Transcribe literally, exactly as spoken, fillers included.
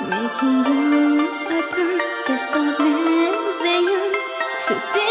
Making you a part of this land, so deep.